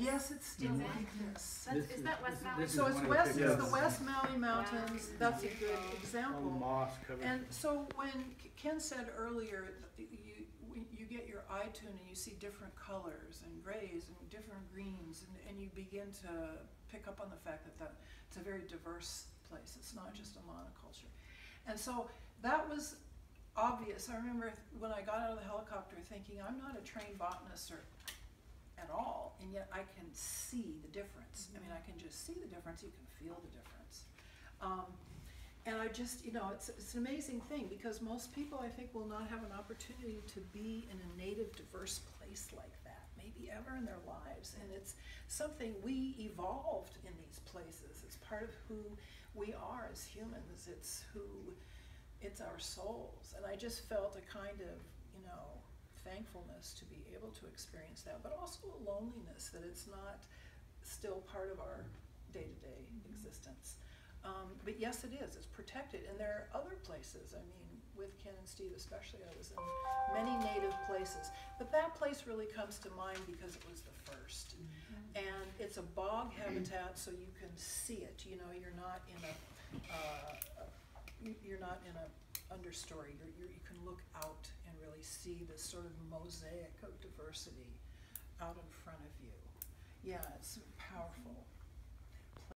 Yes, it's still like this. Is that West Maui? So it's west, it's the West Maui Mountains. That's a good example. And so when Ken said earlier, you get your eye tuned and you see different colors and grays and different greens, and you begin to pick up on the fact that, it's a very diverse place. It's not just a monoculture. And so that was obvious. I remember when I got out of the helicopter thinking, I'm not a trained botanist or at all, and yet I can see the difference. I mean, I can just see the difference, you can feel the difference. And I just, you know, it's an amazing thing, because most people, I think, will not have an opportunity to be in a native, diverse place like that, maybe ever in their lives. And it's something we evolved in these places. It's part of who we are as humans. It's who, it's our souls. And I just felt a kind of, you know, thankfulness to be able to experience that, but also a loneliness that it's not still part of our day-to-day existence. But yes, it is. It's protected. And there are other places. I mean, with Ken and Steve especially, I was in many native places. But that place really comes to mind because it was the first. And it's a bog habitat, so you can see it. You know, you're not in a, understory. You can look out and really see this sort of mosaic of diversity out in front of you. Yeah, it's powerful.